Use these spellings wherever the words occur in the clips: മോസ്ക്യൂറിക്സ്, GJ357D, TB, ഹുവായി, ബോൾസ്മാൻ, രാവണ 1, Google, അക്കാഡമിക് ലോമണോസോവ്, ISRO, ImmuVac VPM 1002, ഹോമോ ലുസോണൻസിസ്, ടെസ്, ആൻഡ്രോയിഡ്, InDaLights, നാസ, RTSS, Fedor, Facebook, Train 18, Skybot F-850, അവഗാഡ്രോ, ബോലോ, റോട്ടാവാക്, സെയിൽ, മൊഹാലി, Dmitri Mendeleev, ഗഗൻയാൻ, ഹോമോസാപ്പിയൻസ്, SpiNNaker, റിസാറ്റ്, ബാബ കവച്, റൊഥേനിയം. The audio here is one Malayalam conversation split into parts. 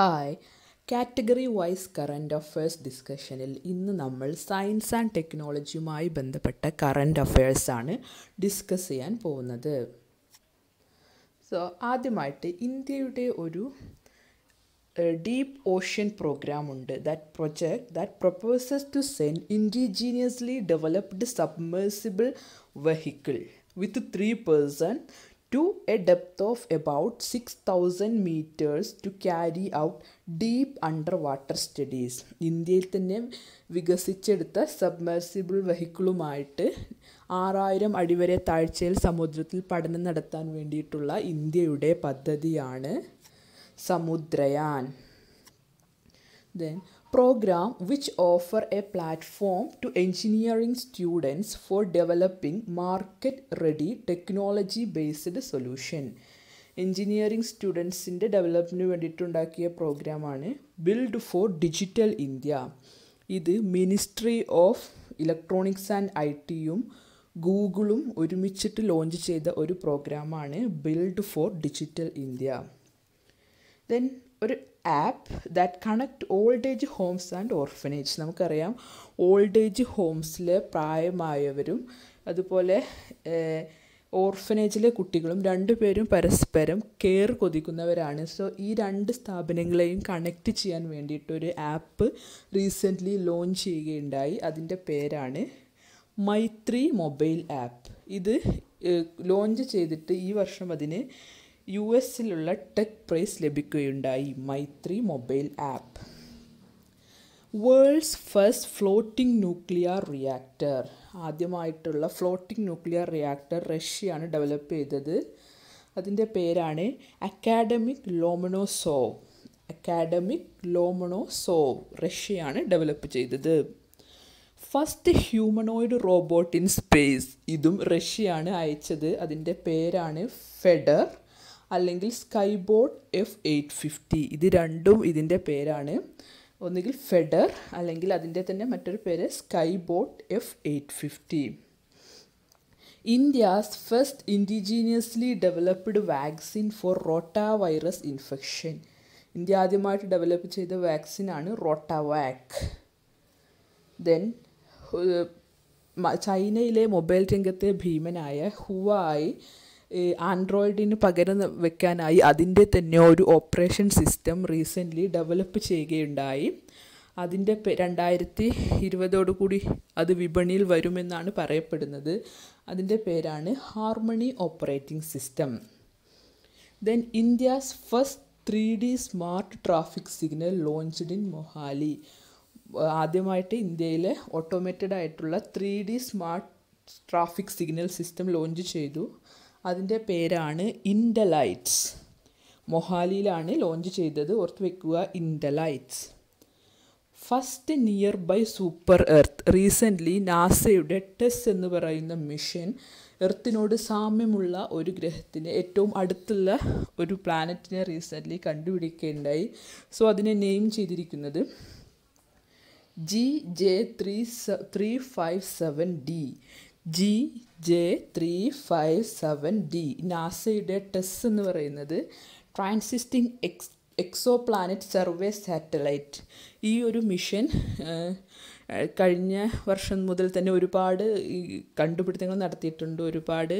Hi category wise current affairs ഡിസ്കഷനിൽ ഇന്ന് നമ്മൾ സയൻസ് ആൻഡ് ടെക്നോളജിയുമായി ബന്ധപ്പെട്ട കറൻറ്റ് അഫയേഴ്സാണ് ഡിസ്കസ് ചെയ്യാൻ പോകുന്നത്. സോ ആദ്യമായിട്ട് ഇന്ത്യയുടെ ഒരു ഡീപ്പ് ഓഷ്യൻ പ്രോഗ്രാമുണ്ട് that proposes to send indigenously developed submersible vehicle with 3 persons to a depth of about 6,000 meters to carry out deep underwater studies. ഇന്ത്യയിൽ തന്നെ വികസിച്ചെടുത്ത സബ്മേഴ്സിബിൾ വെഹിക്കിളുമായിട്ട് 6000 അടി വരെ താഴ്ചയിൽ സമുദ്രത്തിൽ പഠനം നടത്താൻ വേണ്ടിയിട്ടുള്ള ഇന്ത്യയുടെ പദ്ധതിയാണ് Samudrayan. Then program which offer a platform to engineering students for developing market ready technology based solution. Engineering students in the development venditundakiya program aanu Build for Digital India. Idu Ministry of Electronics and IT um Google um orumichittu launch cheyda oru program aanu Build for Digital India. Then ഒരു app that connect old age homes and orphanage. നമുക്കറിയാം ഓൾഡ് ഏജ് ഹോംസിലെ പ്രായമായവരും അതുപോലെ ഓർഫനേജിലെ കുട്ടികളും രണ്ടുപേരും പരസ്പരം കെയർ കൊതിക്കുന്നവരാണ്. സോ ഈ 2 സ്ഥാപനങ്ങളെയും കണക്റ്റ് ചെയ്യാൻ വേണ്ടിയിട്ടൊരു ആപ്പ് റീസെൻ്റ്ലി ലോഞ്ച് ചെയ്യുകയുണ്ടായി. അതിൻ്റെ പേരാണ് മൈത്രി മൊബൈൽ ആപ്പ്. ഇത് ലോഞ്ച് ചെയ്തിട്ട് ഈ വർഷം അതിന് US-ലുള്ള ടെക് പ്രൈസ് ലഭിക്കുകയുണ്ടായി. Maitri mobile app world's first floating nuclear reactor. ആദ്യമായിട്ടുള്ള ഫ്ലോട്ടിംഗ് ന്യൂക്ലിയർ റിയാക്ടർ റഷ്യയാണ് ഡെവലപ്പ് ചെയ്തത്. അതിൻ്റെ പേരാണ് അക്കാഡമിക് ലോമണോസോവ് റഷ്യയാണ് ഡെവലപ്പ് ചെയ്തത്. First humanoid robot in space ഇതും റഷ്യയാണ് അയച്ചത്. അതിൻ്റെ പേരാണ് ഫെഡർ അല്ലെങ്കിൽ സ്കൈബോട്ട് F-850. ഇത് രണ്ടും ഇതിൻ്റെ പേരാണ്, ഒന്നുകിൽ ഫെഡർ അല്ലെങ്കിൽ അതിൻ്റെ തന്നെ മറ്റൊരു പേര് Skybot F-850. India's first indigenously developed vaccine for rota virus infection. India ആദ്യമായിട്ട് ഡെവലപ്പ് ചെയ്ത വാക്സിനാണ് റോട്ടാവാക്. ദെൻ ചൈനയിലെ മൊബൈൽ രംഗത്തെ ഭീമനായ ഹുവായി ആൻഡ്രോയിഡിന് പകരം വെക്കാനായി അതിൻ്റെ തന്നെ ഒരു ഓപ്പറേഷൻ സിസ്റ്റം റീസെൻ്റ്ലി ഡെവലപ്പ് ചെയ്യുകയുണ്ടായി. അതിൻ്റെ 2020 അത് വിപണിയിൽ വരുമെന്നാണ് പറയപ്പെടുന്നത്. അതിൻ്റെ പേരാണ് harmony operating system. Then India's first 3D smart traffic signal launched in മൊഹാലി. ആദ്യമായിട്ട് ഇന്ത്യയിലെ ഓട്ടോമേറ്റഡ് ആയിട്ടുള്ള 3D smart traffic signal system launch ചെയ്തു. അതിൻ്റെ പേരാണ് InDaLights. മൊഹാലിയിലാണ് ലോഞ്ച് ചെയ്തത്, ഓർത്ത് വെക്കുക. InDaLights first nearby super earth. Recently നാസയുടെ ടെസ് എന്ന് പറയുന്ന മിഷൻ എർത്തിനോട് സാമ്യമുള്ള ഒരു ഗ്രഹത്തിന് ഏറ്റവും അടുത്തുള്ള ഒരു പ്ലാനറ്റിനെ റീസെൻ്റ്ലി കണ്ടുപിടിക്കുകയുണ്ടായി. സോ അതിനെ നെയിം ചെയ്തിരിക്കുന്നത് GJ357D. GJ357D നാസയുടെ ടെസ് എന്ന് പറയുന്നത് ട്രാൻസിസ്റ്റിംഗ് എക്സോ പ്ലാനറ്റ് സർവേ സാറ്റലൈറ്റ്. ഈ ഒരു മിഷൻ കഴിഞ്ഞ വർഷം മുതൽ തന്നെ ഒരുപാട് കണ്ടുപിടുത്തങ്ങൾ നടത്തിയിട്ടുണ്ട്. ഒരുപാട്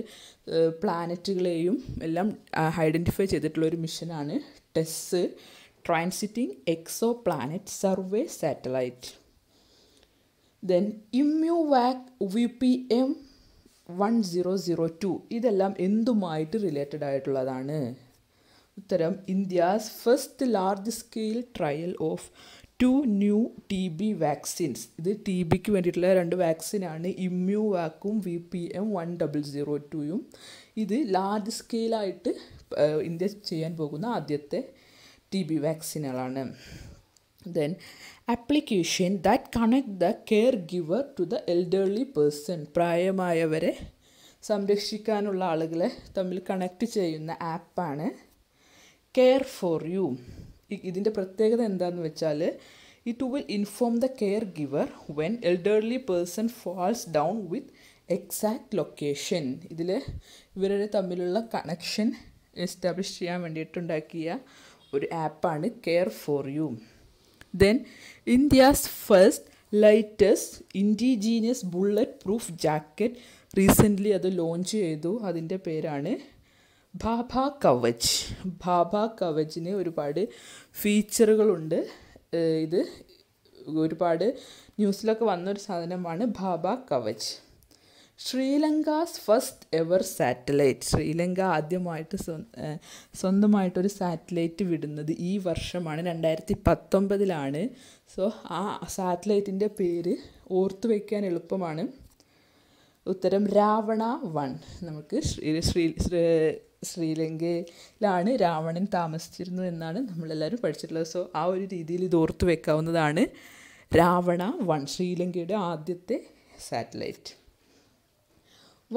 പ്ലാനറ്റുകളെയും എല്ലാം ഐഡൻറ്റിഫൈ ചെയ്തിട്ടുള്ളൊരു മിഷനാണ് ടെസ്, ട്രാൻസിറ്റിംഗ് എക്സോ planet survey satellite. Then ImmuVac VPM 1002 ഇതെല്ലാം എന്തുമായിട്ട് റിലേറ്റഡ് ആയിട്ടുള്ളതാണ്? ഉത്തരം India's first large scale trial of 2 new TB vaccines. ഇത് TBക്ക് വേണ്ടിയിട്ടുള്ള 2 വാക്സിനാണ് ImmuVac-ഉം VPM 1002-ഉം. ഇത് ലാർജ് സ്കെയിലായിട്ട് ഇന്ത്യ ചെയ്യാൻ പോകുന്ന ആദ്യത്തെ TB വാക്സിനുകളാണ്. Then application that connect the caregiver to the elderly person. പ്രായമായവരെ സംരക്ഷിക്കാനുള്ള ആളുകളെ തമ്മിൽ കണക്റ്റ് ചെയ്യുന്ന ആപ്പാണ് കെയർ ഫോർ യു. ഇതിൻ്റെ പ്രത്യേകത എന്താണെന്ന് വെച്ചാൽ it will inform the care giver when elderly person falls down with exact location. ഇതിൽ ഇവരുടെ തമ്മിലുള്ള കണക്ഷൻ എസ്റ്റാബ്ലിഷ് ചെയ്യാൻ വേണ്ടിയിട്ടുണ്ടാക്കിയ ഒരു ആപ്പാണ് care for you. Then India's first lightest indigenous bullet proof jacket recently അത് ലോഞ്ച് ചെയ്തു. അതിൻ്റെ പേരാണ് ബാബ കവച്. ബാബ കവചിന് ഒരുപാട് ഫീച്ചറുകളുണ്ട്. ഇത് ഒരുപാട് ന്യൂസിലൊക്കെ വന്നൊരു സാധനമാണ് ബാബ കവച്. Sri Lanka's first ever satellite. Sri Lanka ആദ്യമായിട്ട് സ്വന്തമായിട്ടൊരു സാറ്റലൈറ്റ് വിടുന്നത് ഈ വർഷമാണ്, 2019. സോ ആ സാറ്റലൈറ്റിൻ്റെ പേര് ഓർത്തു വയ്ക്കാൻ എളുപ്പമാണ്. ഉത്തരം രാവണ 1. നമുക്ക് ശ്രീലങ്കയിലാണ് രാവണൻ താമസിച്ചിരുന്നു എന്നാണ് നമ്മളെല്ലാവരും പഠിച്ചിട്ടുള്ളത്. സോ ആ ഒരു രീതിയിൽ ഇത് ഓർത്തു വയ്ക്കാവുന്നതാണ്. രാവണ 1 ശ്രീലങ്കയുടെ ആദ്യത്തെ satellite.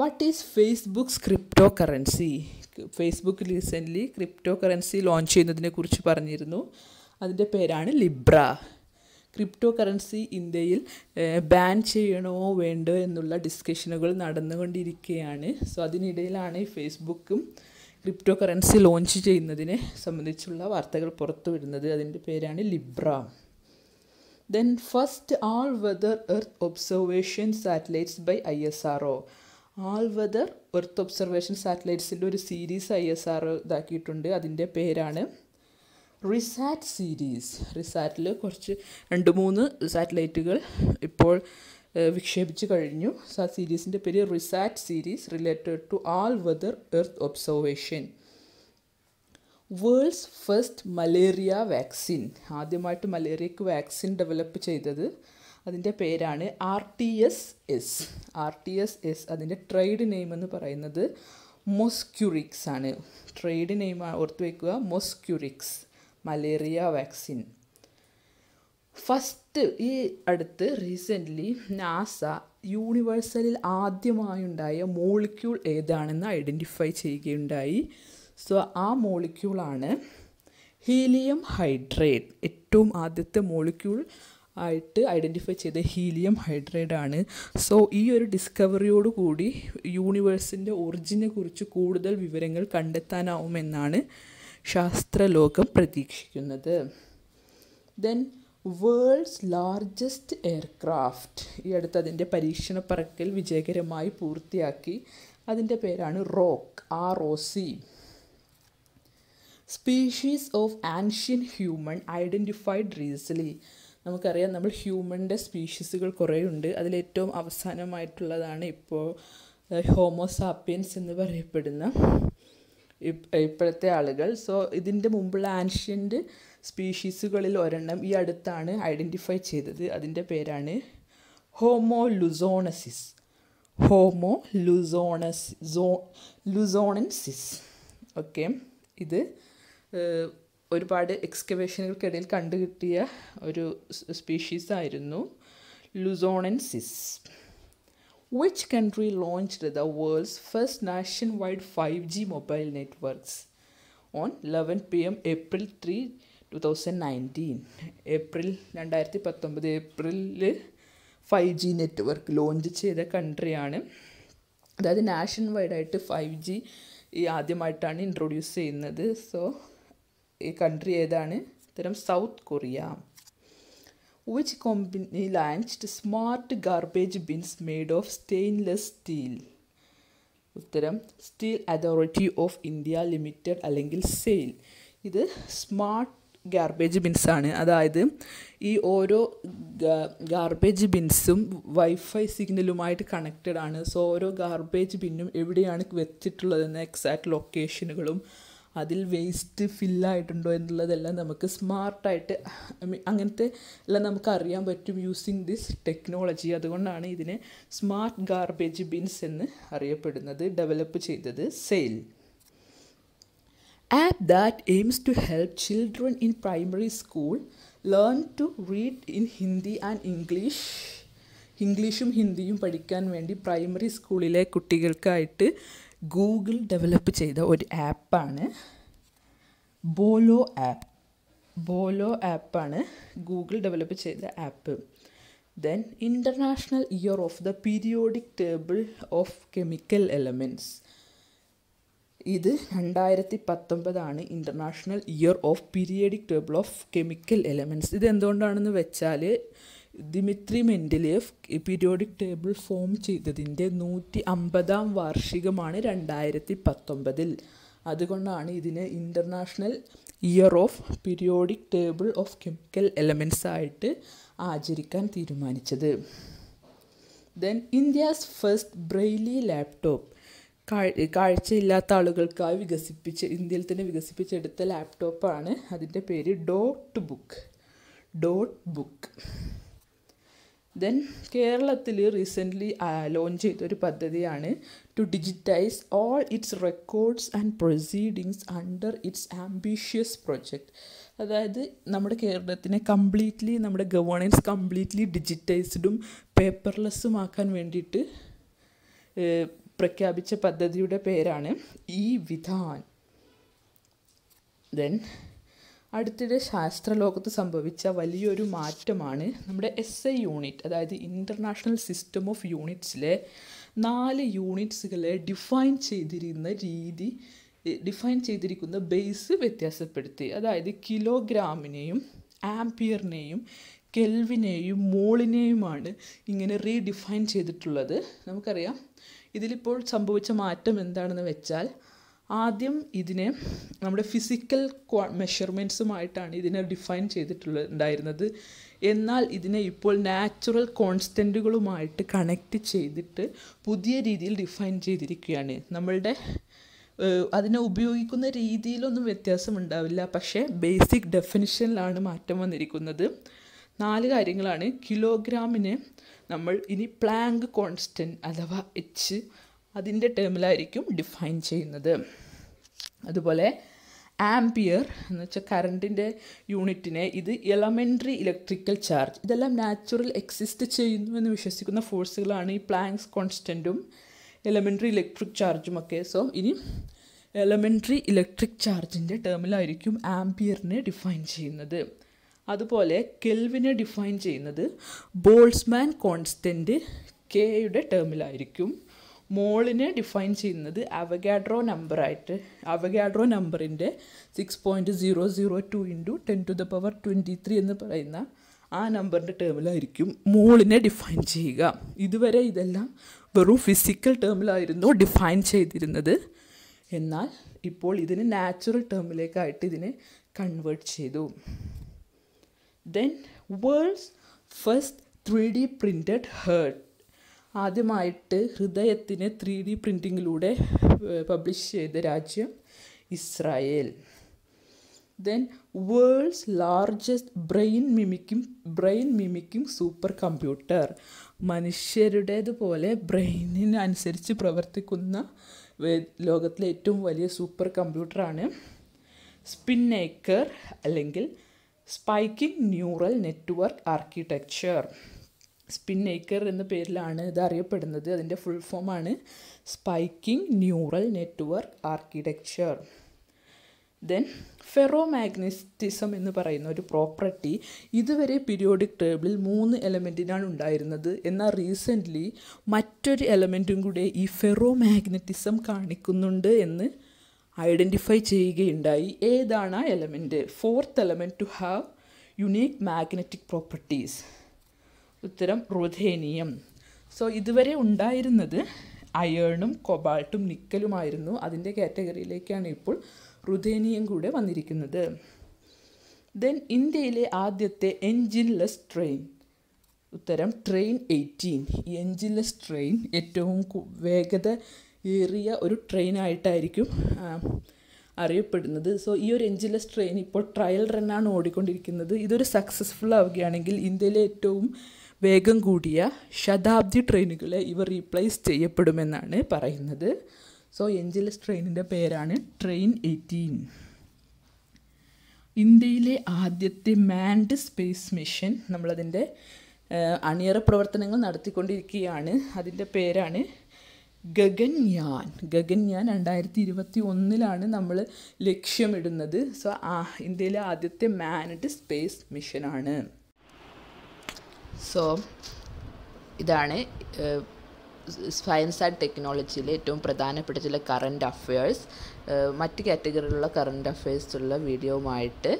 What is Facebook's cryptocurrency? Facebook recently cryptocurrency launch ചെയ്യുന്നതിനെക്കുറിച്ച് പറഞ്ഞിരുന്നു. അതിൻ്റെ പേരാണ് ലിബ്ര. ക്രിപ്റ്റോകറൻസി ഇന്ത്യയിൽ ബാൻ ചെയ്യണോ വേണ്ടോ എന്നുള്ള ഡിസ്കഷനുകൾ നടന്നുകൊണ്ടിരിക്കുകയാണ്. സോ അതിനിടയിലാണ് ഈ ഫേസ്ബുക്കും ക്രിപ്റ്റോകറൻസി ലോഞ്ച് ചെയ്യുന്നതിനെ സംബന്ധിച്ചുള്ള വാർത്തകൾ പുറത്തു വിടുന്നത്. അതിൻ്റെ പേരാണ് Libra. Then first all weather earth observation satellites by ISRO. All weather earth observation സാറ്റലൈറ്റ്സിൻ്റെ ഒരു സീരീസ് ISRO ഇതാക്കിയിട്ടുണ്ട്. അതിൻ്റെ പേരാണ് റിസാറ്റ് സീരീസ്. റിസാറ്റിൽ കുറച്ച് 2-3 സാറ്റലൈറ്റുകൾ ഇപ്പോൾ വിക്ഷേപിച്ച് കഴിഞ്ഞു. ആ സീരീസിൻ്റെ പേര് റിസാറ്റ് series related to all weather earth observation. World's first malaria vaccine. ആദ്യമായിട്ട് മലേറിയക്ക് വാക്സിൻ ഡെവലപ്പ് ചെയ്തത്, അതിൻ്റെ പേരാണ് RTSS. അതിൻ്റെ ട്രേഡ് നെയിം എന്ന് പറയുന്നത് മോസ്ക്യൂറിക്സ് ആണ്. ട്രേഡ് നെയിം ഓർത്ത് വയ്ക്കുക, മോസ്ക്യൂറിക്സ്. മലേറിയ വാക്സിൻ ഫസ്റ്റ് ഈ അടുത്ത് റീസെൻ്റ്ലി നാസ യൂണിവേഴ്സലിൽ ആദ്യമായുണ്ടായ മോളിക്യൂൾ ഏതാണെന്ന് ഐഡൻറ്റിഫൈ ചെയ്യുകയുണ്ടായി. സോ ആ മോളിക്യൂളാണ് ഹീലിയം ഹൈഡ്രേറ്റ്. ഏറ്റവും ആദ്യത്തെ മോളിക്യൂൾ ആയിട്ട് ഐഡൻറ്റിഫൈ ചെയ്ത ഹീലിയം ഹൈഡ്രേറ്റ് ആണ്. സോ ഈ ഒരു ഡിസ്കവറിയോടുകൂടി യൂണിവേഴ്സിൻ്റെ ഒറിജിനെ കുറിച്ച് കൂടുതൽ വിവരങ്ങൾ കണ്ടെത്താനാവുമെന്നാണ് ശാസ്ത്രലോകം പ്രതീക്ഷിക്കുന്നത്. Then world's largest aircraft. ഈ അടുത്ത് അതിൻ്റെ പരീക്ഷണ പറക്കൽ വിജയകരമായി പൂർത്തിയാക്കി. അതിൻ്റെ പേരാണ് Roc, ROC. Species of ancient human identified recently. നമുക്കറിയാം നമ്മൾ ഹ്യൂമൻ്റെ സ്പീഷീസുകൾ കുറേ ഉണ്ട്. അതിലേറ്റവും അവസാനമായിട്ടുള്ളതാണ് ഇപ്പോൾ ഹോമോസാപ്പിയൻസ് എന്ന് പറയപ്പെടുന്ന ഇപ്പോഴത്തെ ആളുകൾ. സോ ഇതിൻ്റെ മുമ്പുള്ള ആൻഷ്യൻ്റ് സ്പീഷീസുകളിൽ ഒരെണ്ണം ഈ അടുത്താണ് ഐഡൻറ്റിഫൈ ചെയ്തത്. അതിൻ്റെ പേരാണ് ഹോമോ ലുസോണൻസിസ്. ഓക്കെ, ഇത് ഒരുപാട് എക്സ്കവേഷനുകൾക്കിടയിൽ കണ്ടുകിട്ടിയ ഒരു സ്പീഷീസായിരുന്നു luzonensis. Which country launched the world's first nationwide 5G mobile networks on 11 PM April 3, 2019? April 2019 5G network launch ചെയ്ത കൺട്രിയാണ്. അതായത് നാഷൻ വൈഡായിട്ട് 5G ആദ്യമായിട്ടാണ് ഇൻട്രൊഡ്യൂസ് ചെയ്യുന്നത്. സോ ഈ കൺട്രി ഏതാണ്? ഉത്തരം South Korea. Which company launched smart garbage bins made of stainless steel? ഉത്തരം Steel Authority of India Limited അല്ലെങ്കിൽ സെയിൽ. ഇത് സ്മാർട്ട് ഗാർബേജ് ബിൻസാണ്. അതായത് ഈ ഓരോ ഗാർബേജ് ബിൻസും വൈഫൈ സിഗ്നലുമായിട്ട് കണക്റ്റഡ് ആണ്. സോ ഓരോ ഗാർബേജ് ബിന്നും എവിടെയാണ് വെച്ചിട്ടുള്ളതെന്ന് എക്സാക്റ്റ് ലൊക്കേഷനുകളും അതിൽ വേസ്റ്റ് ഫില്ലായിട്ടുണ്ടോ എന്നുള്ളതെല്ലാം നമുക്ക് സ്മാർട്ടായിട്ട് അങ്ങനത്തെ എല്ലാം നമുക്ക് അറിയാൻ പറ്റും യൂസിങ് ദിസ് ടെക്നോളജി. അതുകൊണ്ടാണ് ഇതിനെ സ്മാർട്ട് ഗാർബേജ് ബിൻസ് എന്ന് അറിയപ്പെടുന്നത്. ഡെവലപ്പ് ചെയ്തത് സെയിൽ. App that aims to help children in primary school learn to read in Hindi and English. ഇംഗ്ലീഷും ഹിന്ദിയും പഠിക്കാൻ വേണ്ടി പ്രൈമറി സ്കൂളിലെ കുട്ടികൾക്കായിട്ട് ഗൂഗിൾ ഡെവലപ്പ് ചെയ്ത ഒരു ആപ്പാണ് ബോലോ ആപ്പ്. ബോലോ ആപ്പാണ് ഗൂഗിൾ ഡെവലപ്പ് ചെയ്ത app. Then international year of the periodic table of chemical elements. This 2019 is International Year of Periodic Table of Chemical Elements. This is the Dmitri Mendeleev periodic table form. This is the 150th Varshigam in 2019. That is the International Year of Periodic Table of Chemical Elements. Then India's first Braille laptop. കാഴ്ചയില്ലാത്ത ആളുകൾക്കായി വികസിപ്പിച്ച് ഇന്ത്യയിൽ തന്നെ വികസിപ്പിച്ചെടുത്ത ലാപ്ടോപ്പ് ആണ് അതിന്റെ പേര് ഡോട്ട് ബുക്ക് then കേരളത്തിൽ recently launch ചെയ്ത ഒരു പദ്ധതിയാണ് to digitize all its records and proceedings under its ambitious project. അതായത് നമ്മുടെ കേരളത്തിനെ കംപ്ലീറ്റ്ലി നമ്മുടെ ഗവേണൻസ് കംപ്ലീറ്റ്ലി ഡിജിറ്റൈസ്ഡും പേപ്പർലെസ്സും ആക്കാൻ വേണ്ടിയിട്ട് പ്രഖ്യാപിച്ച പദ്ധതിയുടെ പേരാണ് E-Vidhan. Then അടുത്തിടെ ശാസ്ത്രലോകത്ത് സംഭവിച്ച വലിയൊരു മാറ്റമാണ് നമ്മുടെ SI യൂണിറ്റ് അതായത് ഇന്റർനാഷണൽ സിസ്റ്റം ഓഫ് യൂണിറ്റ്സിലെ 4 യൂണിറ്റ്സുകളെ ഡിഫൈൻ ചെയ്തിരിക്കുന്ന ബേസ് വ്യത്യാസപ്പെടുത്തി. അതായത് കിലോഗ്രാമിനെയും ആംപിയറിനെയും കെൽവിനെയും മോളിനെയുമാണ് ഇങ്ങനെ റീഡിഫൈൻ ചെയ്തിട്ടുള്ളത്. നമുക്കറിയാം ഇതിലിപ്പോൾ സംഭവിച്ച മാറ്റം എന്താണെന്ന് വെച്ചാൽ ആദ്യം ഇതിനെ നമ്മുടെ ഫിസിക്കൽ മെഷർമെന്റ്സുമായിട്ടാണ് ഇതിനെ ഡിഫൈൻ ചെയ്തിട്ടുണ്ടായിരുന്നത്. എന്നാൽ ഇതിനെ ഇപ്പോൾ നാച്ചുറൽ കോൺസ്റ്റന്റുകളുമായിട്ട് കണക്ട് ചെയ്തിട്ട് പുതിയ രീതിയിൽ ഡിഫൈൻ ചെയ്തിരിക്കുകയാണ്. നമ്മളുടെ അതിനെ ഉപയോഗിക്കുന്ന രീതിയിലൊന്നും വ്യത്യാസമുണ്ടാവില്ല, പക്ഷേ ബേസിക് ഡെഫിനിഷനിലാണ് മാറ്റം വന്നിരിക്കുന്നത്. 4 കാര്യങ്ങളാണ്. കിലോഗ്രാമിനെ നമ്മൾ ഇനി പ്ലാങ്ക് കോൺസ്റ്റന്റ് അഥവാ എച്ച് അതിൻ്റെ ടേമിലായിരിക്കും ഡിഫൈൻ ചെയ്യുന്നത്. അതുപോലെ ആംപിയർ എന്ന് വെച്ചാൽ കറണ്ടിൻ്റെ യൂണിറ്റിനെ ഇത് എലമെൻ്ററി ഇലക്ട്രിക്കൽ ചാർജ് ഇതെല്ലാം നാച്ചുറൽ എക്സിസ്റ്റ് ചെയ്യുന്നുവെന്ന് വിശ്വസിക്കുന്ന ഫോഴ്സുകളാണ് ഈ പ്ലാങ്ക്സ് കോൺസ്റ്റൻറ്റും എലമെൻ്ററി ഇലക്ട്രിക് ചാർജുമൊക്കെ. സോ ഇനി എലമെൻ്ററി ഇലക്ട്രിക് ചാർജിൻ്റെ ടേമിലായിരിക്കും ആംപിയറിനെ ഡിഫൈൻ ചെയ്യുന്നത്. അതുപോലെ കെൽവിനെ ഡിഫൈൻ ചെയ്യുന്നത് ബോൾസ്മാൻ കോൺസ്റ്റൻറ്റ് കെയുടെ ടേമിലായിരിക്കും. മോളിനെ ഡിഫൈൻ ചെയ്യുന്നത് അവഗാഡ്രോ നമ്പറിൻ്റെ 6.002 × 10⁻²³ എന്ന് പറയുന്ന ആ നമ്പറിൻ്റെ ടേമിലായിരിക്കും മോളിനെ ഡിഫൈൻ ചെയ്യുക. ഇതുവരെ ഇതെല്ലാം വെറും ഫിസിക്കൽ ടേമിലായിരുന്നു ഡിഫൈൻ ചെയ്തിരുന്നത്. എന്നാൽ ഇപ്പോൾ ഇതിന് നാച്ചുറൽ ടേമിലേക്കായിട്ട് ഇതിനെ കൺവേർട്ട് ചെയ്തു. Then, world's first 3D printed heart. ആദ്യമായിട്ട് ഹൃദയത്തിനെ 3D പ്രിൻറ്റിങ്ങിലൂടെ പബ്ലിഷ് ചെയ്ത രാജ്യം Israel. Then, world's largest brain mimicking super computer. മനുഷ്യരുടേതുപോലെ ബ്രെയിനിനനുസരിച്ച് പ്രവർത്തിക്കുന്ന ലോകത്തിലെ ഏറ്റവും വലിയ സൂപ്പർ കമ്പ്യൂട്ടറാണ് SpiNNaker അല്ലെങ്കിൽ spiking neural network architecture. SpiNNaker എന്ന പേരിലാണ് ഇത് അറിയപ്പെടുന്നത്. അതിൻ്റെ ഫുൾ ഫോമാണ് spiking neural network architecture. Then ferromagnetism എന്ന് പറയുന്ന ഒരു പ്രോപ്പർട്ടി ഇതുവരെ പീരിയോഡിക് ടേബിളിൽ 3 എലമെൻറ്റിനാണ് ഉണ്ടായിരുന്നത്. എന്നാൽ റീസെൻ്റ്ലി മറ്റൊരു എലമെൻറ്റും കൂടെ ഈ ഫെറോ മാഗ്നറ്റിസം കാണിക്കുന്നുണ്ട് എന്ന് ഐഡൻറ്റിഫൈ ചെയ്യുകയുണ്ടായി. ഏതാണ് ആ element? Fourth element to have unique magnetic properties ഉത്തരം റൊഥേനിയം. സോ ഇതുവരെ ഉണ്ടായിരുന്നത് അയേണും കൊബാൾട്ടും നിക്കലുമായിരുന്നു. അതിൻ്റെ കാറ്റഗറിയിലേക്കാണ് ഇപ്പോൾ റുഥേനിയം കൂടെ വന്നിരിക്കുന്നത്. ദെൻ ഇന്ത്യയിലെ ആദ്യത്തെ എൻജിൻലെസ് ട്രെയിൻ ഉത്തരം Train 18. ഈ എൻജിൻലെസ് ട്രെയിൻ ഏറ്റവും വേഗത ഏറിയ ഒരു ട്രെയിനായിട്ടായിരിക്കും അറിയപ്പെടുന്നത്. സോ ഈ ഒരു എൻജിൻലെസ് ട്രെയിൻ ഇപ്പോൾ ട്രയൽ റണ്ണാണ് ഓടിക്കൊണ്ടിരിക്കുന്നത്. ഇതൊരു സക്സസ്ഫുൾ ആവുകയാണെങ്കിൽ ഇന്ത്യയിലെ ഏറ്റവും വേഗം കൂടിയ ശതാബ്ദി ട്രെയിനുകളെ ഇവർ റീപ്ലേസ് ചെയ്യപ്പെടുമെന്നാണ് പറയുന്നത്. സോ എൻജിൻലെസ് ട്രെയിനിൻ്റെ പേരാണ് Train 18. ഇന്ത്യയിലെ ആദ്യത്തെ മാൻഡ് സ്പേസ് മിഷൻ നമ്മളതിൻ്റെ അണിയറ പ്രവർത്തനങ്ങൾ നടത്തിക്കൊണ്ടിരിക്കുകയാണ്. അതിൻ്റെ പേരാണ് ഗഗൻയാൻ. 2021 നമ്മൾ ലക്ഷ്യമിടുന്നത്. സോ ഇന്ത്യയിലെ ആദ്യത്തെ മാൻഡ് സ്പേസ് മിഷനാണ്. സോ ഇതാണ് സയൻസ് ആൻഡ് ടെക്നോളജിയിലെ ഏറ്റവും പ്രധാനപ്പെട്ട ചില കറൻറ്റ് അഫയേഴ്സ് മറ്റ് കാറ്റഗറിയിലുള്ള കറൻറ്റ് അഫയേഴ്സുള്ള വീഡിയോയുമായിട്ട്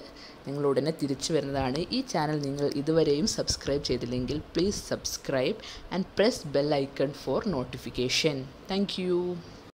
നിങ്ങൾ ഉടനെ തിരിച്ചു വരുന്നതാണ്. ഈ ചാനൽ നിങ്ങൾ ഇതുവരെയും സബ്സ്ക്രൈബ് ചെയ്തില്ലെങ്കിൽ please subscribe and press bell icon for notification. Thank U.